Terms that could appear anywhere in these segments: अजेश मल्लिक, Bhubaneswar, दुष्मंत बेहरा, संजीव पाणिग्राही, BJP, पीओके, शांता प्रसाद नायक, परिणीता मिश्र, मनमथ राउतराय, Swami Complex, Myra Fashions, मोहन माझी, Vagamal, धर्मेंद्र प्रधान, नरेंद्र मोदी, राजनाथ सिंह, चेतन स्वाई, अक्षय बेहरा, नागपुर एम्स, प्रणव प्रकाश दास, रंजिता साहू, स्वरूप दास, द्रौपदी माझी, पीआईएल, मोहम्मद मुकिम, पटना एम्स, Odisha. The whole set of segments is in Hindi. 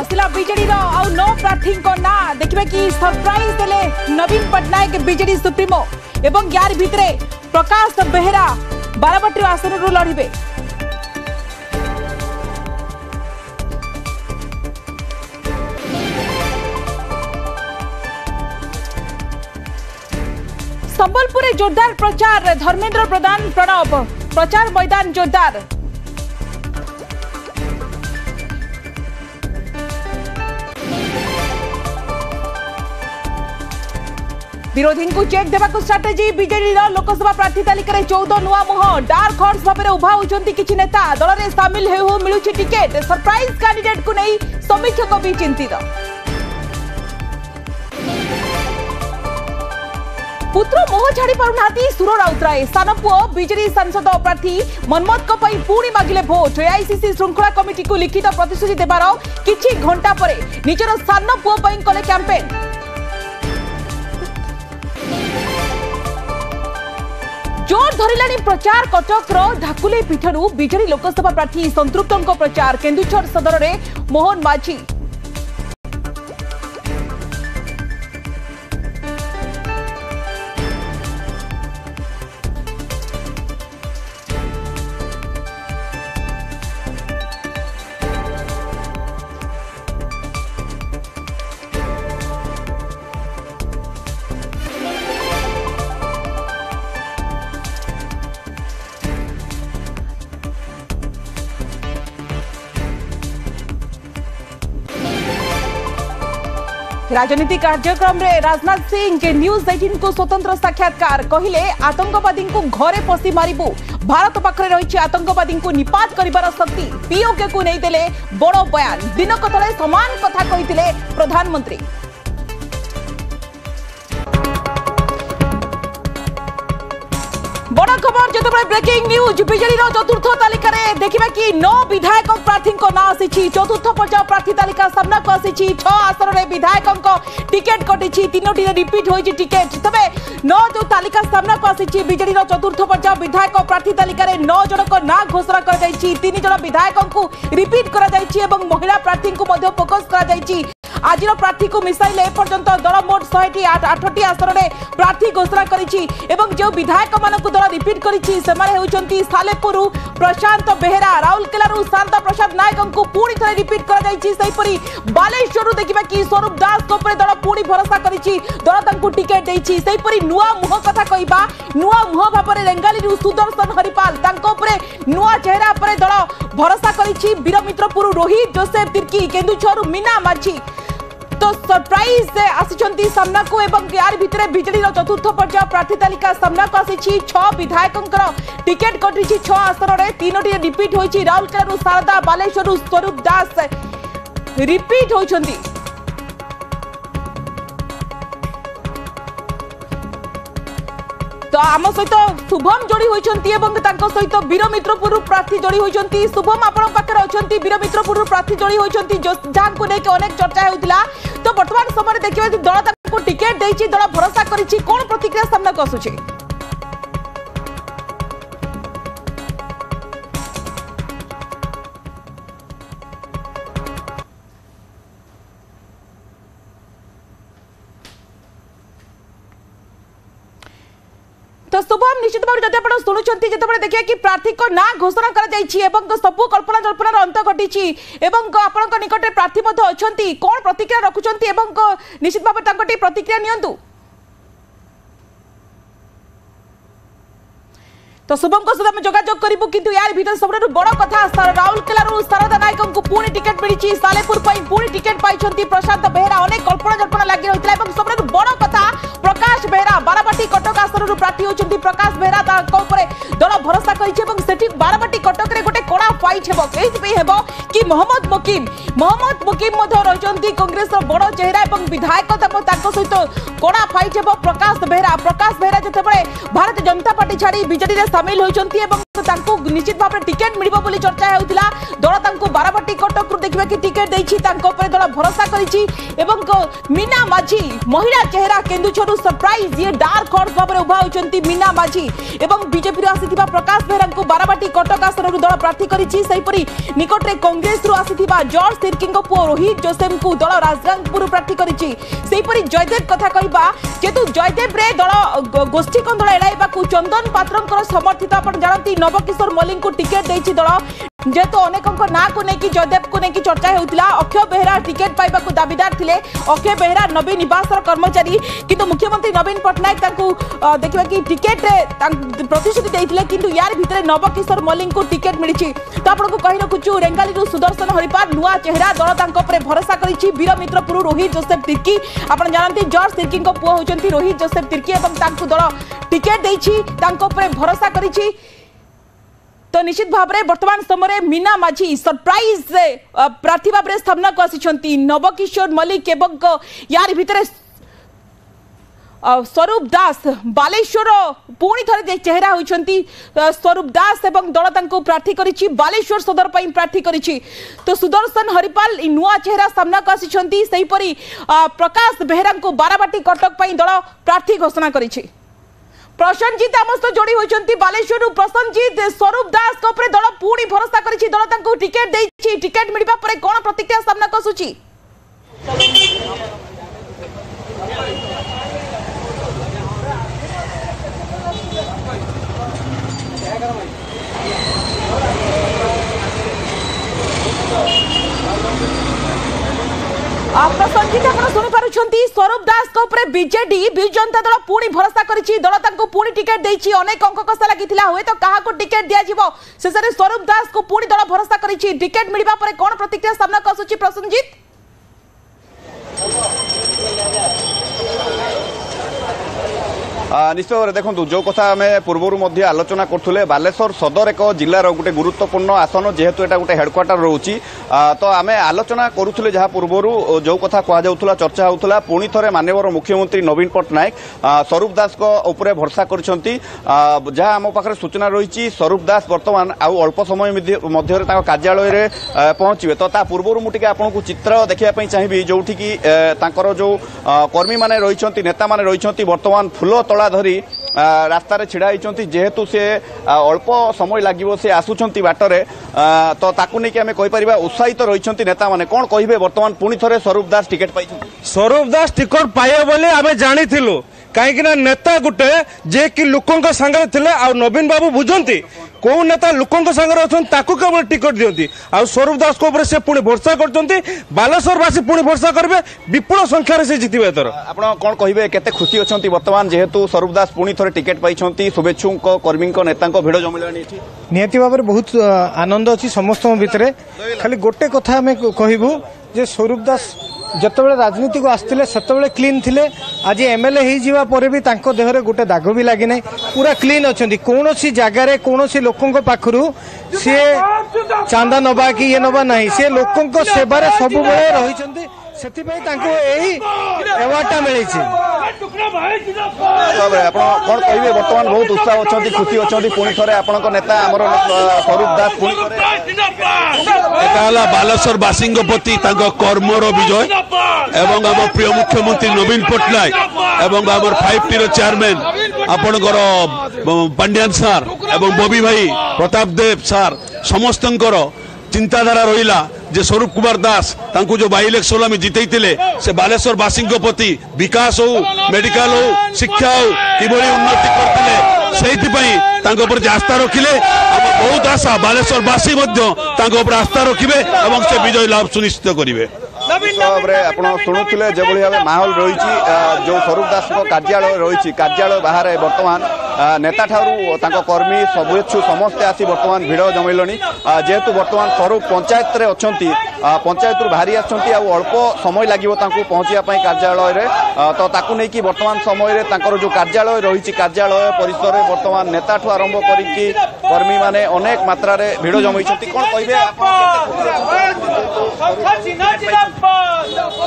आसला बीजेडी रो प्रार्थी ना देखिए कि सरप्राइज देले नवीन पट्टनायक बीजेडी सुप्रीमो एवं यार भितर प्रकाश बेहरा बारामती आसन रू लड़े। संबलपुर में जोरदार प्रचार, धर्मेंद्र प्रधान प्रणव प्रचार मैदान जोरदार। विरोधी को चेक देवा स्ट्राटेजी बीजेडी लोकसभा प्रार्थी तालिका 14 नुआ मुह डार्क हॉर्स भाव में उभा होती किछि नेता दल में सामिल मिलुछि टिकेट। सरप्राइज कैंडिडेट को नहीं समीक्षक भी चिंतित। पुत्र मोह छाड़ी पारुना सुर राउतराय सान पुओ बीजेडी सांसद प्रार्थी मनमोद पुणी मागिले भोट। एआईसीसी श्रृंखला कमिटी को लिखित प्रतिश्रुति देवार किछि घंटा परे निजर सान पुओ पई कले कैंपेन। जोर धरिलाणी प्रचार। कटक ढाकुले पीठरू बीजेडी लोकसभा प्रार्थी संतृप्तों प्रचार। केन्दुझर सदर में मोहन माझी। राजनीति कार्यक्रम रे राजनाथ सिंह के न्यूज 18 को स्वतंत्र साक्षात्कार। कहले आतंकवादी को घरे पसी मारिबू। भारत पाखरे रही आतंकवादी को निपात करिबार शक्ति। पीओके को नहीं देले बड़ो बयान। दिनक तले समान कथा कहिथिले प्रधानमंत्री। बड़ खबर जतबे ब्रेकिंग न्यूज बीजेडी चतुर्थ तालिका रे देखिबा कि 9 विधायक प्रार्थी ना आसी। चतुर्थ पर्याय प्रार्थी तालिका सामना को आसी। 6 आसन रे विधायक टिकेट कटिछि। 3टी रे रिपीट होइछि टिकेट। तबे 9 जो तालिका सामना को आसी बीजेडी चतुर्थ पर्याय विधायक प्रार्थी तालिका रे 9 जन को ना घोषणा कर जाइछि। 3 जन विधायक को रिपीट करा जाइछि एवं महिला प्रार्थी को मध्य फोकस करा जाइछि। आज प्रार्थी को मिसाइले एपर्यंत दल मोट 108 आसन में प्रार्थी घोषणा करिछि एवं जो विधायक मानक दल रिपीट करिछि सेमारे होउचंती सालेपुरु प्रशांत बेहरा, राउरकेलारु शांता प्रसाद नायक को पुणी थे रिपीट करा जाइछि। सेहीपरि बालेश्वरु देखिबा कि स्वरूप दास को ऊपर दल पुणी भरोसा करिछि, दल तांको टिकेट दैछि। सेहीपरि नुआ मुह कथा कहबा नुआ मुह भाबरे रेंगालीरु सुदर्शन हरिपाल तांको ऊपर नुआ चेहरा ऊपर दल भरोसा करिछि। वीरमित्रपुरु रोहित जोसेफ तिर्की, केन्दुझरु मीना माझी तो सरप्राइज से आसिचंती सामना को एवं यार भितर बीजेडी चतुर्थ पर्याय प्रार्थी तालिका सामना को आसी। 6 विधायकों टिकेट कटि 6 आसन में 3टी रिपीट होती। राउरकेला शारदा, बालेश्वर स्वरूप दास रिपीट होती। तो आम सहित शुभम जोड़ी होती सहित वीरमित्रपुर प्रार्थी जोड़ी होती। शुभम आपन पाखे अच्छा वीरमित्रपुर प्रार्थी जोड़ी होती जहाँ को लेकिन अनेक चर्चा होता। तो बर्तमान समय देखिए दल ताको टिकेट देछि, दल भरोसा करिछि। कोन प्रतिक्रिया सामना को आसुछि? तो शुभम निश्चित भाव जब आप शुणुंट जिते देखिए कि प्रार्थी को ना घोषणा कर सबू कल्पना जल्पनार अंत घटी आपण निकट में प्रार्थी अच्छा कौन प्रतिक्रिया रखुं निश्चित भाव प्रतिक्रिया नियंतु। तो शुभम को सहित जोगाजोग करूँ कि यार भीतर सबुठ बड़ कथा राउरकेलू शारदा नायक को पुणी टिकेट मिली। सालेपुर पुणी टिकेट पाई प्रशांत बेहरा। अनेक कल्पना जल्पना लगी रही है और सबुठ बड़ कथा प्रकाश बेहरा बाराबाटी कटक आसन प्रार्थी होती। प्रकाश बेहरा दल भरोसा करेठी बाराबाटी कटक गोटे कड़ा फाइट हो कि मोहम्मद मुकिम रही कांग्रेस बड़ चेहरा और विधायक सहित कड़ा फाइट हो। प्रकाश बेहरा जिते भारतीय जनता पार्टी छाड़ी बीजेडी शामिल होती तो निश्चित भाव में टिकेट मिली चर्चा होता दल तक बाराबटी कटक देखा कि टिकेट देती दल भरोसा करीना माझी महिला चेहरा केन्दुर सरप्राइज ये डार्क हॉर्स भाव में उभा होती मीना माझी और बीजेपी आसी प्रकाश बेहरा बाराबाटी कटक आसन दल प्रार्थी करपरि निकटने कांग्रेस रु आसी जर्ज तिर्की पुओ रोहित जोसेफ को दल राजगांगपुर प्रार्थी करपरि जयदेव कथा कह जेतु जयदेव रे दल गोष्ठी कन्दल एड़ाइवा चंदन पात्र समर्थित आप जानते नवकिशोर मल्लिक को टिकेट देती दल जेहेतु अनेकों ना को लेकिन जयदेव को लेकिन चर्चा होता अक्षय बेहरा टिकेट पाइबा को दाबीदार थे। अक्षय बेहरा नवीन निवासर कर्मचारी किंतु मुख्यमंत्री नवीन पट्टनायक देखा कि टिकेट प्रतिश्रुति किंतु यार भितर नवकिशोर मल्लिक को टिकेट मिली तो आपको कही रखुचु रेंगाली सुदर्शन हरिपाल नुआ चेहरा दल तक भरोसा करीर मित्रपुर रोहित जोसेफ तिर्की आप जानते जर्ज तिर्की पुओ होती रोहित जोसेफ तिर्की और दल टिकेट दे भरोसा कर तो निश्चित भाव में वर्तमान समय मीना माझी सरप्राइज प्रार्थी भाव में स्थापना को आसी नवकिशोर मल्लिक एवं यार भितर स्वरूप दास बालेश्वर पुणी थे चेहरा होती स्वरूप दास एवं दल तक प्रार्थी करी बालेश्वर सदर पर प्रार्थी करी तो सुदर्शन हरिपाल नुआ चेहरा सामना को आसी सेहीपरि प्रकाश बेहरा को बाराबाटी कटक दल प्रार्थी घोषणा कर प्रसन्नजीत आम सहित जोड़ी होती बालेश्वर प्रसन्नजीत स्वरूप दास दल पुणी भरोसा करी दल तक टिकेट देती टिकेट मिलवा पर कौन प्रतिक्रिया सामना कसुची प्रसन्नजीत आप शुणी पार स्वरूप दास बीजेडी बिजु जनता दल पुणी भरोसा करी दल तक पुणी टिकेट देती अनेक अंक कसा लगी हे तो क्या टिकेट दिज्व शेष स्वरूप दास को पुणी दल भरोसा करी टिकेट मिलवा पर कौन प्रतिक्रिया सामना कसुची प्रसन्नजीत निश्चय भाव में देखो जो कथा आम पूर्व आलोचना करुले बालेश्वर सदर एक जिलार गोटे गुरुत्वपूर्ण आसन जेहेतु यहाँ गोटे हेडक्वार्टर रोची तो आम आलोचना करुले जहाँ पूर्वर जो कथा कहुला चर्चा होता पुणी थे मानवर मुख्यमंत्री नवीन पट्टनायक स्वरूप दास भरसा कर जहाँ आम पाखे सूचना रही स्वरूप दास बर्तमान आउ अल्प समय मध्य कार्यालय में पहुँचे तो पूर्व मुझे आपको चित्र देखापी चाहिए जोटि कि जो कर्मी मैंने रही नेता मैंने रही बर्तमान फुल तला धरी रास्तार ढड़ा होती जेहेतु सी अल्प समय लगे सी आसुंच बाटर तो आम कहीपर उत्साहित रही नेता मैंने कौन कहे बर्तमान पुणी थे स्वरूप दास टिकेट पाई स्वरूप दास टिकट पाए बोले आम जानी कहीं नेता गोटे जे कि लोकों सांगे थिले आ नवीन बाबू बुझंती कौ नेता लोकों सांगे अच्छा केवल टिकट दिखती आ स्वरूप दास से पुणी भरोसा करते बालेश्वरवासी पुणी भरोसा करेंगे विपुल संख्यार से जीतने एथर आप कौन कहे केते खुशी अच्छा बर्तमान जेहेतु स्वरूप दास पुणी थे टिकेट पाई शुभेच्छु कर्मी नेता भिड़ जमिला निहती भाव में बहुत आनंद अच्छी समस्त भितर खाली गोटे कथा आम कहूँ जे स्वरूप दास जितेबाला राजनीति को आसते से क्लीन थिले आज एमएलए होगापर भी देहरे गोटे दाग भी लगे ना पूरा क्लीन अच्छा कौन सी जगार कौन सी लोकों पाखु सी चांदा नवा कि ये नवा ना सी लोकों सेवार सब रही बर्तमान बहुत उत्साह अच्छा खुशी अच्छा पुणी थे आप नेता स्वरूप दास बालेश्वरवासी प्रति कर्मर विजय एवं आम प्रिय मुख्यमंत्री नवीन पट्टनायक एवं आम 5टी चेयरमैन आपण पांड्यान सार एवं बबी भाई प्रताप देव सार समस्त चिंताधारा रहा जे स्वरूप कुमार दास तांको जो बाई इलेक्शन में जीतईले से बालेश्वरवासी प्रति विकास हो मेडिकल हो शिक्षा हो कि उन्नति करते से आस्था रखिले बहुत आशा बालेश्वरवासी आस्था रखिबे एवं से विजय लाभ सुनिश्चित करेंगे शुणुले जो भाव माहौल रही जो स्वरूप दास कार्यालय रही कार्यालय बाहर बर्तमान नेता ठारू कर्मी शुभेच्छु समस्ते आसी बर्तमान भिड़ जमैलनी जेहेतु बर्तमान स्वरूप पंचायत रे अच्छी पंचायत बाहरी आसछंती अल्प समय लगे पहुँचाप कार्यालय रे तो ताकू नहीं कि बर्तमान समय जो कार्यालय रही कार्यालय परिसर में बर्तमान नेता ठू आरंभ करी कर्मी माने अनेक मात्रा रे भिड़ जमई छथि कोन कहबे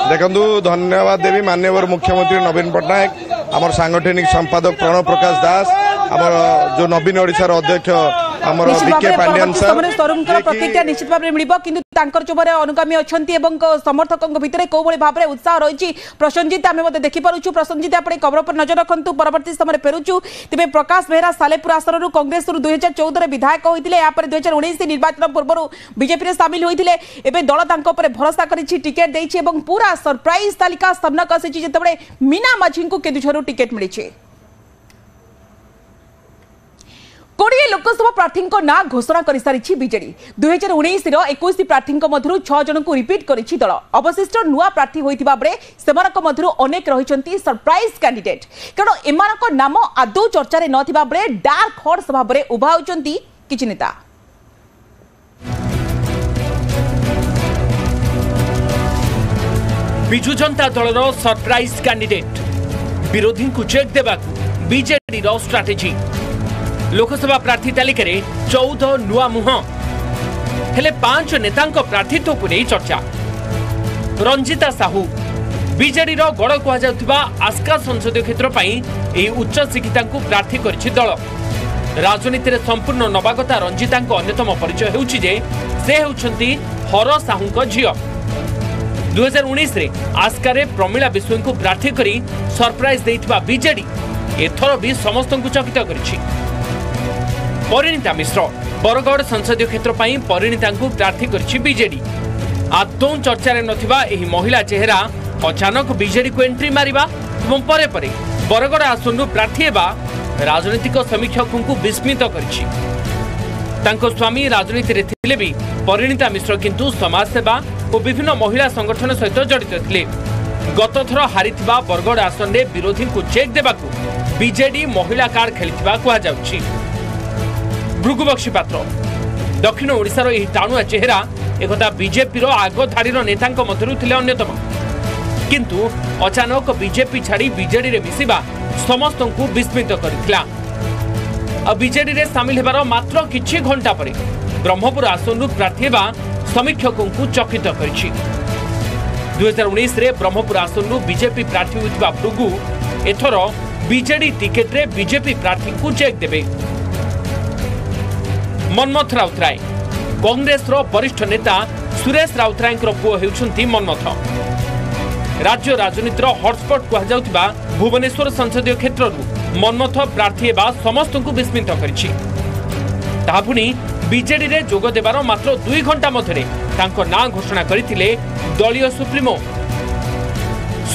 देखंदु धन्यवाद देवी माननीय मुख्यमंत्री नवीन पट्टनायक आम सांगठनिक संपादक प्रणव प्रकाश दास आम जो नवीन ओडिशार अध्यक्ष प्रतिक्रिया निश्चित भाव में मिलिबो किंतु तांकर चोबरे अनुगामी अछंती एवं समर्थकों भितर को बळे भाबरे उत्साह रहिछि। प्रसन्नजीत आमे मते देखि पारुछु। प्रसन्नजीत आपने खबर पर नजर रखंतु। परवर्ती समय फेरुछु। तेबे प्रकाश बेहरा सालेपुर आसनरु कांग्रेस रु 2014 रे विधायक होइतिले। या पर 2019 निर्वाचन पूर्वरु बीजेपी रे शामिल होइतिले। एबे दल तांको पर भरोसा करिछि, टिकट दैछि एवं पूरा सरप्राइज तालिका सामना कसिछि जेतबळे मीना माझी को केदुझरु टिकट मिलिछि। 20 लोकसभा प्रार्थी ना घोषणा कर सारी बीजेडी 2019 21 प्रार्थी छह जन को रिपीट कर दल अवशिष्ट नुआ प्रार्थी होता बेले सेनेक रही सरप्राइज कैंडिडेट कारण एम नाम आदौ चर्चा ना बेले डार्क हॉर्स भाव में उभा होती किछि नेता। बिजु जनता दल सरप्राइज कैंडिडेट विरोधी को चेक देवा बीजेडी स्ट्रेटेजी लोकसभा प्रार्थी तालिका 14 नुआ मुह हेले 5 नेता प्रार्थीत्व को नहीं चर्चा। रंजिता साहू बीजेडी गड़ कहुवा आस्का संसदीय क्षेत्र पर उच्च शिक्षिता प्रार्थी कर दल राजनीति संपूर्ण नवागता रंजिता अन्यतम परिचय होउछि हर साहू झी 2019 आस्कार प्रमिला विश्व को प्रार्थी कर सरप्राइज देइथिबा बीजेडी एथर भी समस्त को चकित कर। परिणीता मिश्र बरगढ़ संसदीय क्षेत्र पर परिणीता प्रार्थी करछि बीजेडी आदौ चर्चा नथिबा एही महिला चेहरा अचानक बीजेडी को एंट्री मारिबा एवं परे परे बरगढ़ आसनु प्रार्थी हेबा राजनीतिक समीक्षकों को विस्मित करछि। तांको स्वामी राजनीति रे थिले भी परिणीता मिश्र किंतु समाज सेवा और विभिन्न महिला संगठन सहित जड़ित थिले। गत थर हारिथिबा बरगढ़ आसन रे विरोधी को चेक देबाकू बीजेडी महिला कार्ड खेलिथिबा कहा जाउछि। भृगुबक्षी पात्र दक्षिण ओडिशार यही टाणुआ चेहरा एकदा बीजेपी आगधाड़ी नेता मध्य अन्यतम किंतु अचानक बीजेपी छाड़ी बीजेडी रे मिसिबा समस्त को विस्मित करथिला। बीजेडी रे शामिल हेबार मात्र किछि घंटा परे ब्रह्मपुर आसनू प्रार्थी हेबा समीक्षकों को चकित करिछि। 2019 रे ब्रह्मपुर आसनू बीजेपी प्रार्थी होइथिबा भृगु एथर बीजेडी टिकेट रे बीजेपी प्रार्थी को चेक देबे। मनमथ राउतराय कांग्रेस वरिष्ठ नेता सुरेश राउतराय पुओ हेउछंती मनमथ। राज्य राजनीतिर हॉटस्पॉट कहुवा भुवनेश्वर संसदीय क्षेत्र मनमथ प्रार्थी हेबा समस्त को विस्मित करिछि। तापुनी बीजेडी रे जोग देबार मात्र 2 घंटा मधरे तांको नाम घोषणा करथिले दलीय सुप्रीमो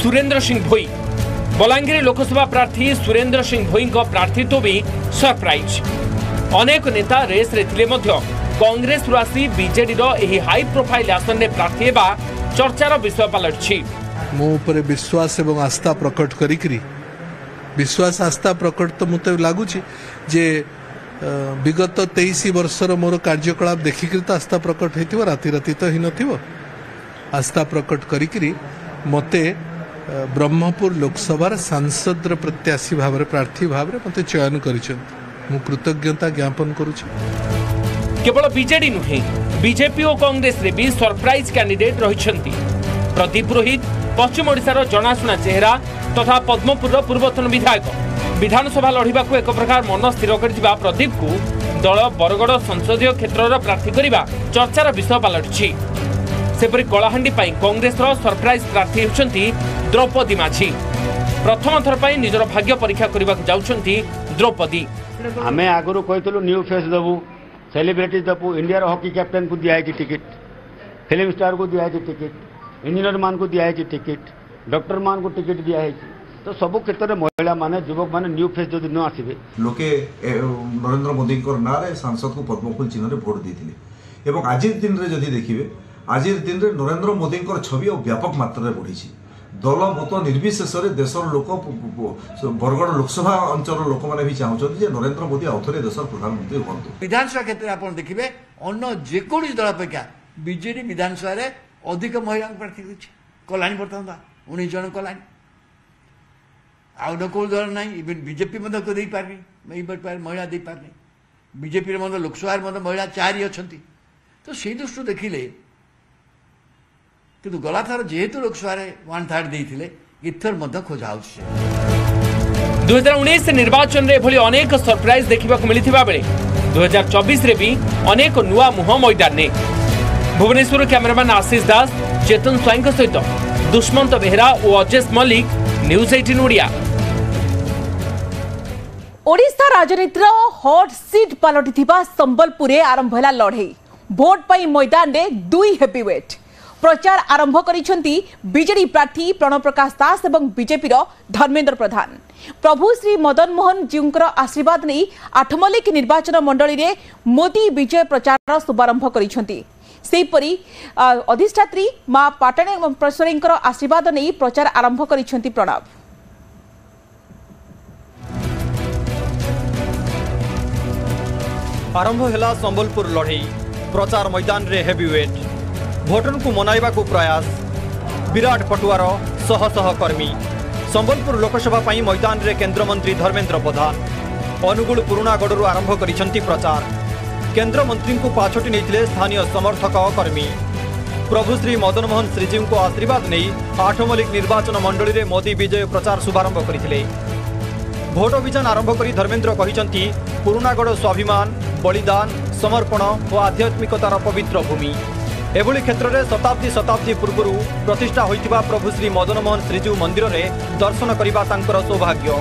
सुरेंद्र सिंह भोई। बलांगीर लोकसभा प्रार्थी सुरेंद्र सिंह भोई प्रार्थी तो भी सरप्राइज अनेक नेता रेस रे थिले मध्य कांग्रेस रासी बीजेडी रो एही हाई प्रोफाइल आसन रे प्रार्थी हेबा चर्चार विषय पलटछि। मो ऊपर विश्वास एवं आस्था प्रकट करिकरी विश्वास आस्था प्रकट तो मते लागुछि जे विगत 23 वर्ष रो मोर कार्यकलाप देखिकरी तो आस्था प्रकट हेतिबो राति राति तो ही नथिबो। आस्था प्रकट करिकरी मते ब्रह्मपुर लोकसभा सांसद रे प्रत्याशी भाव रे प्रार्थी भाव रे मते चयन करिछन मु कृतज्ञता ज्ञापन करुछि। केवल बीजेडी नुहे बीजेपी और कांग्रेस रे भी सरप्राइज कैंडिडेट रहिछंती। प्रदीप पुरोहित पश्चिम ओडिशार जनाशुना चेहरा तथा पद्मपुरर पूर्वतन विधायक विधानसभा लड़ाकू एक प्रकार मन स्थिर करथिबा प्रदीप को दल बरगढ़ संसदीय क्षेत्र प्रार्थी करने चर्चार विषय पलटछि। सेपरि कलाहांडी पई कांग्रेसर सरप्राइज प्रार्थी होछंती द्रौपदी माझी। प्रथम थर पई निजर भाग्य परीक्षा करबाक जाउछंती द्रौपदी। आमे आगुरी कहूँ न्यू फेस देवु सेलिब्रिटी देवु इंडिया हॉकी कैप्टेन को दिया है टिकट फिल्म स्टार को दिया है टिकट इंजीनियर मान को दिया है टिकट डॉक्टर मान को टिकट दिया है तो सब क्षेत्र में महिला माने युवक माने न्यू फेस जदि न आसबे लोके नरेंद्र मोदी ना सांसद को पद्मफूल चिन्ह भोट देते और आज दिन में जदि देखिए आज दिन में नरेंद्र मोदी छवि और व्यापक मात्रा बढ़ी दल मत निर्विशेष देशर लोक बरगढ़ लोकसभा अंचल लोक मैंने भी चाहते जे नरेंद्र मोदी आउ थे देशर प्रधानमंत्री हूँ। विधानसभा क्षेत्र में आप देखिए अन्न जेको दल अपेक्षा बीजेडी विधानसभा अधिक महिला प्रार्थी कला बर्तमान 19 जन कला आउ कौ दल ना इवन बीजेपी दे पारे महिला दे पारे बीजेपी मतलब लोकसभा महिला 4 अच्छा तो से दृष्टि देखिले किंतु गला थर जेहेतु लोकसभा 1/3 देइथिले इथर मध्य खोजा होछि। 2019 निर्वाचन में अनेक सरप्राइज देखा मिलता बेले 2024 में भी अनेक नुआ मुह मैदान ने भुवनेश्वर कैमरामैन आशीष दास चेतन स्वाई सहित दुष्मंत बेहरा और अजेश मल्लिक न्यूज 18 ओडिया। ओडिशा राजनीतिर हॉट सीट पलटि संबलपुर आरंभ है लड़े भोट पर मैदान रे दुई हेवीवेट प्रचार आरंभ करिसेंती बीजेडी प्रार्थी प्रणव प्रकाश दास और बीजेपी धर्मेन्द्र प्रधान प्रभु श्री मदन मोहन जीउंकर आशीर्वाद नहीं आठमल्लिक निर्वाचन मंडली रे मोदी विजय प्रचार शुभारंभ करिसेंती। सेपरी अधिष्ठात्री मां पाटणेश्वरी आशीर्वाद नहीं प्रचार आरंभ करिसेंती प्रणव। आरंभ है संबलपुर लड़ई प्रचार मैदान रे हेवीवेट भोटन को मनाइबा को प्रयास विराट पटुआर शह शह कर्मी संबलपुर लोकसभा मैदान रे केंद्रमंत्री धर्मेन्द्र प्रधान अनुगुल पुराणागढ़ आरंभ करिसेंती प्रचार। केंद्रमंत्री को पाछोटी नहीं स्थानीय समर्थक कर्मी प्रभु श्री मदन मोहन श्रीजी को आशीर्वाद नहीं आठमल्लिक निर्वाचन मंडली में मोदी विजय प्रचार शुभारंभ करते। भोट अभियान आरंभ करी धर्मेन्द्र कहिसंती पुराणागढ़ स्वाभिमान बलिदान समर्पण और आध्यात्मिकतार पवित्र भूमि एभली क्षेत्र में शताब्दी शताब्दी पूर्व प्रतिष्ठा होइतिबा प्रभु श्री मदन मोहन श्रीजीव मंदिर में दर्शन करबा तांकर सौभाग्य।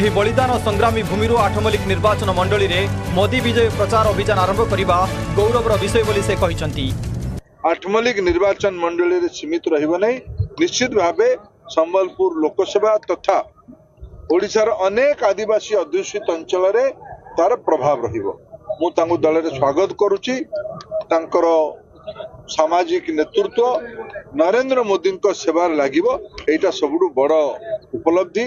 एही बलिदान संग्रामी भूमि आठमल्लिक निर्वाचन मंडली में मोदी विजय प्रचार अभियान आरंभ करबा गौरवर विषय बोली से कहिसंती। आठमल्लिक निर्वाचन मंडली रे सीमित रहिबो नै निश्चित भाबे संबलपुर लोकसभा तथा ओडिशार अनेक आदिवासी अध्युषित अंचल तार प्रभाव रहिबो। मु तांको दल रे स्वागत करुची तांकर सामाजिक नेतृत्व नरेंद्र मोदी को सेवार लागिबो एटा सबुडु बड़ उपलब्धि।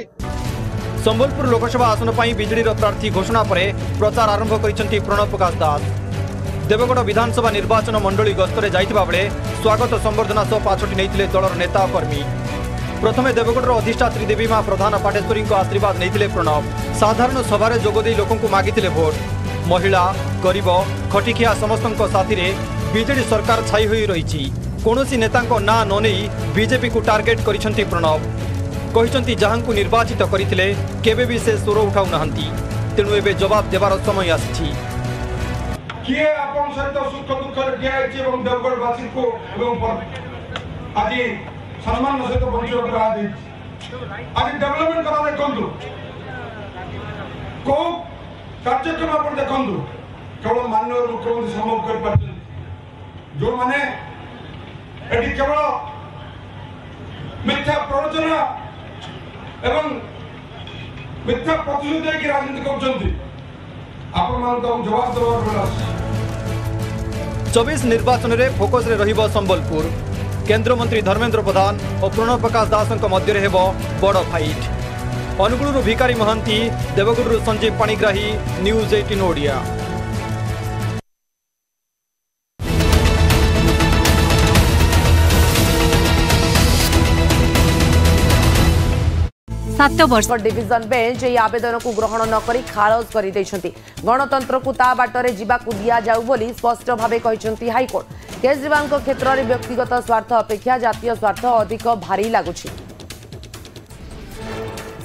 संबलपुर लोकसभा आसन पई बीजेडी रो प्रार्थी घोषणा परे प्रचार आरंभ करिसेंती प्रणव प्रकाश दास। देवगढ़ विधानसभा निर्वाचन मंडली गस्तरे जाइतबा बेले स्वागत संबर्धना सह पाछोटी नैतिले दलर नेता कर्मी। प्रथम देवगढ़ अधिष्ठात्री देवी मां प्रधान पाटेश्वरी आशीर्वाद नहीं प्रणव साधारण सभार जोगदे लोक मागिते भोट महिला गरीब खटिकिया समस्त साथी बीजेडी सरकार छाई हो रही कौन नेता ना नने बीजेपी को टार्गेट करिसेंती प्रणव। कहिसेंती जहां निर्वाचित करते केबे भी से स्वर उठाऊना तेणु एवं जवाब देवार समय आसी। किए आपन सहित सुख दुखर दिया एवं देवगढ़ वासी को एवं आज सम्मान सहित बंचित करा दे आज डेवलपमेंट करा देखु को कार्यक्रम आप देखु केवल माननीय मुख्यमंत्री सम्भव कर पाते जो माने एटी केवल मिथ्या प्रवचना एवं मिथ्या प्रतिशोध की राजनीति करछंती आपण मान तो जवाब देवार बेला आसी। 24 निर्वाचन रे फोकस रे रहिबो संबलपुर केंद्रमंत्री धर्मेन्द्र प्रधान और प्रणव प्रकाश दासों मध्य हेब बड़ फाइट। अनुगुलु भिकारी महांती देवगुरु संजीव पाणिग्राही news 18 Odia. Division bench यह आवेदन को ग्रहण नक खारज कर गणतंत्र को बाटरे जावाकू दि जाऊ स्पष्ट भाव हाईकोर्ट। केजरीवाल क्षेत्र में व्यक्तिगत स्वार्थ अपेक्षा जातीय स्वार्थ अधिक भारी लगुच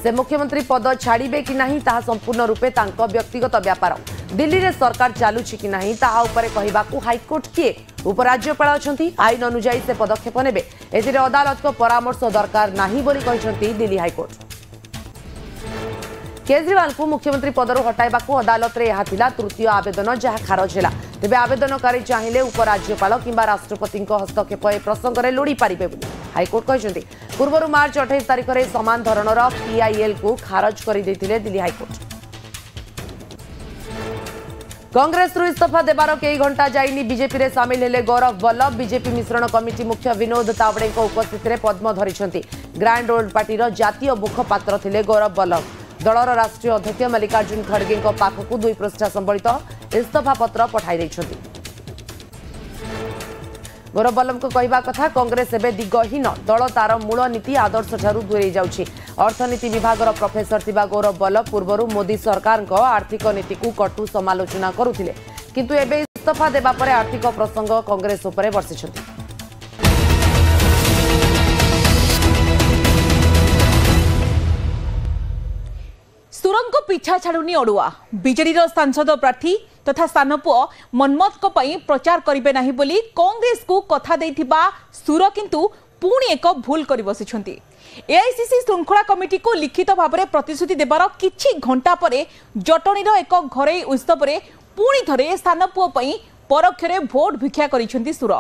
से मुख्यमंत्री पद छाड़े कि नहीं संपूर्ण रूपे व्यक्तिगत व्यापार दिल्ली में सरकार चलुची कि नहीं कहवाकू हाईकोर्ट किए उपराज्यपाल अच्छा आईन अनुजाई से पदक्षेप ने अदालत को परामर्श दरकार नहीं दिल्ली हाईकोर्ट। केजरीवाल को मुख्यमंत्री पदर हटाइबाकू अदालत रे यहा तृतीय आवेदन जहां खारज है तेज आवेदनकारी चाहिए उपराज्यपाल किंबा राष्ट्रपति हस्तक्षेप ए प्रसंग में लोड़ी पारे हाईकोर्ट कहते। पूर्व मार्च 28 तारीख में सामान धरणर पीआईएल को खारज कर दिल्ली हाईकोर्ट। कांग्रेस रु इस्तीफा देवार कई घंटा जाइनी बीजेपी रे सामिल हेले गौरव वल्लभ। बीजेपी मिश्रण कमिटी मुख्य विनोद तावड़े उपस्थित में पद्म धरी ग्रांड ओल्ड पार्टीर जातीय मुखपात्र थिले गौरव वल्लभ। दलर राष्ट्रीय अध्यक्ष मल्लिकार्जुन खड़गे पाखक दुई पृष्ठा संबलित इस्तीफा पत्र पठाई। गौरव वल्लभ को कहवा कथा कांग्रेस एवं दिगहीन दल तार मूल नीति आदर्श ठारू दूरे जाउछि। अर्थनीति विभागर प्रोफेसर थिबा गौरव वल्लभ पूर्व मोदी सरकार आर्थिक नीति को कटु समालोचना करुथिले किंतु एबे इस्तीफा देबा परे आर्थिक प्रसंग कांग्रेस उपरे बर्षिछथि। पीछा छाड़ुनी ओडुआ बीजेडी सांसद प्रार्थी तथा सानपु मनमत को प्रचार करिबे नाही बोली कांग्रेस को कथा देथिबा सुर किंतु पुणी एक भूल कर बसिछंती। एआईसीसी श्रृंखला कमिटी को लिखित भाव में प्रतिश्रुति देवार किछि घंटा पर जटणीर एक घरे उत्सव में पुणी थरे सानपु परोक्षरे भोट भिक्षा करिछंती सुर।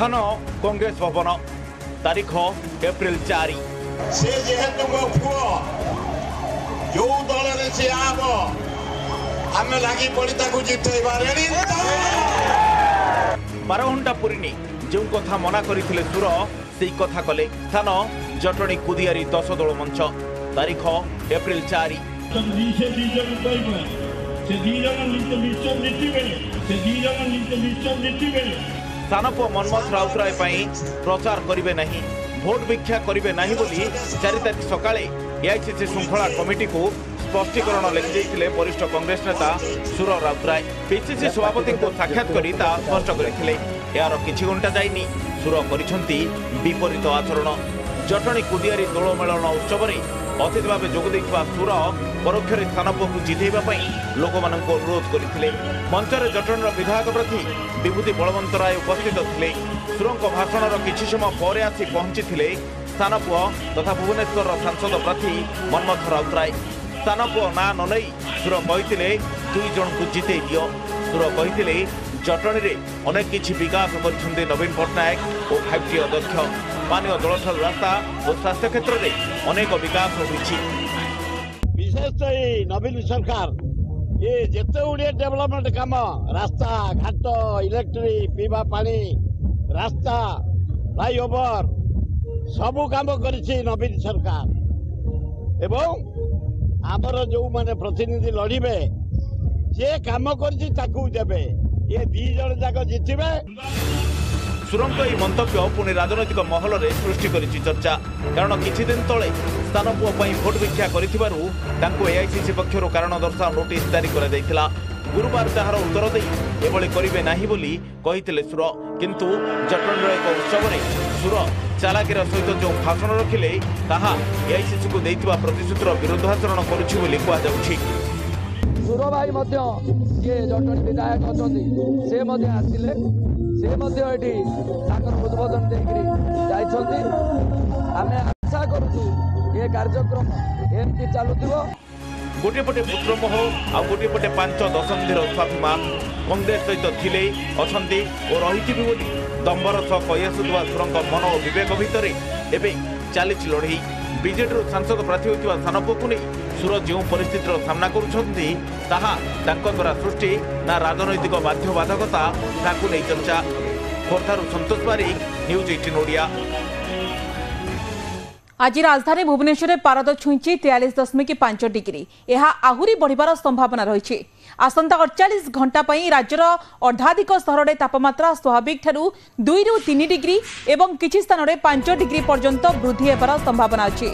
थाना कांग्रेस भवन तारीख एप्रिल 4 से जेहेतु मो पुओ जो दल रे से आबो हमें लागी पड़ी ताकू जितैबा रे बारहुंडा पुरिनी जो कथा मना करिथिले सुर सेई कथा कले। थाना जटणी कुदियारी 10 दल मंच तारीख एप्रिल 4 से सानप मनमोहन राउतराय प्रचार करिबे नहीं भोट भिक्षा करिबे नहीं बोली 4 तारिख सकाळे एआईसीसी श्रृंखला कमिटी को स्पष्टीकरण लिखिदेइथिले वरिष्ठ कांग्रेस नेता सुर राउतराय। पीसीसी सभापति को साक्षात करी ता स्पष्ट करिथिले। यार किछि घंटा जाइनी सुर करिसंती विपरीत आचरण। जटणी कुदियारी दोल मेलन उत्सव में अतिथि भाव जोग देइथिबा सुर परोक्षरे सानपको जितेइबा पई लोकमाननको अनुरोध करिथिले। मंचरे जटणीर विधायक प्रति विभूति बलवंत राय उपस्थित थे। सुरंग भाषण किसी समय पर आसी पहुंची सानपु तथा भुवनेश्वर सांसद प्रार्थी मनमोहन राउतराय। सानपु ना न नहीं सुर कहते दुई जन को जिते दियो। सुर कहते जटणी में अनेक किसी विकास कर नवीन पट्टनायक और 5G अध्यक्ष पानीय जलसल रास्ता और स्वास्थ्य क्षेत्र में अनेक विकास होती। विशेषतः नवीन सरकार ये जिते गुड़े डेवलपमेंट कम रास्ता घाट इलेक्ट्रिक पीवा पानी रास्ता फ्लाईओवर सबू कम कर नवीन सरकार एवं आमर जो माने प्रतिनिधि लड़े से कम करे ये दी जन जाक जितबे। सुरंग यह मंत्य पुणी राजनैतिक महल में सृष्टि कर चर्चा कारण किद ते सानपु भोट भिक्षा करआईसीसी पक्षर कारण दर्शा नोटिस जारी कर गुरुवार तार उत्तर देवि करे ना बोली सुर किंतु जटणीर एक उत्सव में सुर चालाकीर सहित जो भाषण रखिले ताहा एआईसीसी को देवा प्रतिश्रुतिर विरोधाचरण कर। सुर भाई जटणी विधायक अच्छा से आसिले से उद्बोधन देकर आमे आशा करूँ ये कार्यक्रम एमती चलु। गोटे पटे पुत्रमोह आ गोटे पटे 5 दशंधिर स्वाभिमान कांग्रेस सहित थे अच्छा और रही दंबर सह कही आसुवा सुरंग मन और बेक भितर एवं चली लड़े। बीजेडी सांसद प्रार्थी होता सानपु को नहीं सुर जो परिस्थितिर सामना करा सृष्टि ना राजनैतिक बाध्यबाधकता ताकू नहीं चर्चा। खोर्धार संतोष बारिक न्यूज 18 ओडिया। आज राजधानी भुवनेश्वर में पारद छुईंची 43.5 डिग्री। यह आहरी बढ़िबार संभावना रही। आसंता 48 घंटा राज्यर अर्धाधिक सहर तापमात्रा स्वाभाविक ठारू 2 ରୁ 3 डिग्री एवं किछि स्थान में 5 डिग्री पर्यंत वृद्धि होबार संभावना अच्छी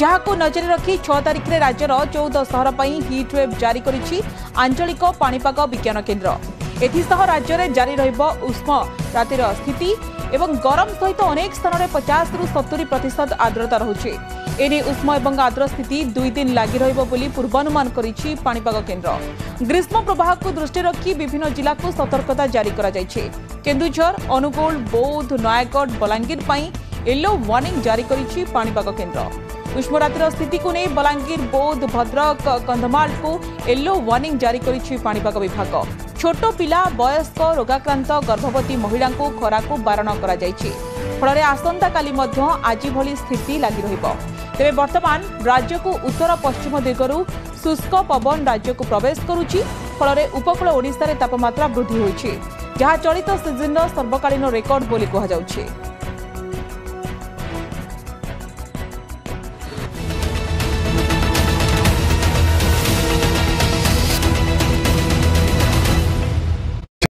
जहां नजर रखी 6 तारिख में राज्यर 14 सहर पर हिटवेव जारी करिछि आंचलिक पाणीपाग विज्ञान केन्द्र। एथिसह राज्य में जारी रहिब उष्म रातिर स्थिति एवं गरम सहित अनेक स्थान में 50 ରୁ 70% आर्द्रता रहुछि। एने उष्म एवं आर्द्र स्थिति 2 दिन लगी रहिब बोली पूर्वानुमान करिछि पाणीपाग केन्द्र। ग्रीष्म प्रवाह को दृष्टि रखी विभिन्न जिला को सतर्कता जारी करा जायछि। केन्दुझर अनुगोल बौद्ध नयगढ़ बलांगीर पर येलो वार्निंग जारी करिछि पाणीपाग केन्द्र। उष्मरातिर स्थिति को नहीं बलांगीर बौद्ध भद्रक कंधमाल को येलो वार्निंग जारी करिछि पाणीपाग विभाग। छोट पिला वयस्क रोगाक्रांत गर्भवती महिला को खरा को बारण करा जायछि। फल आसंता काली मध्य आज भली स्थिति लगी रहिबो। तेबे वर्तमान राज्य को उत्तर पश्चिम दिगरु शुष्क पवन राज्य को प्रवेश करुछि। फल उपकूल ओडिशा रे तापमात्रा वृद्धि होइछि जहाँ चलित सीजन सर्वकालीन रेकर्ड बोली कहा जाउछि।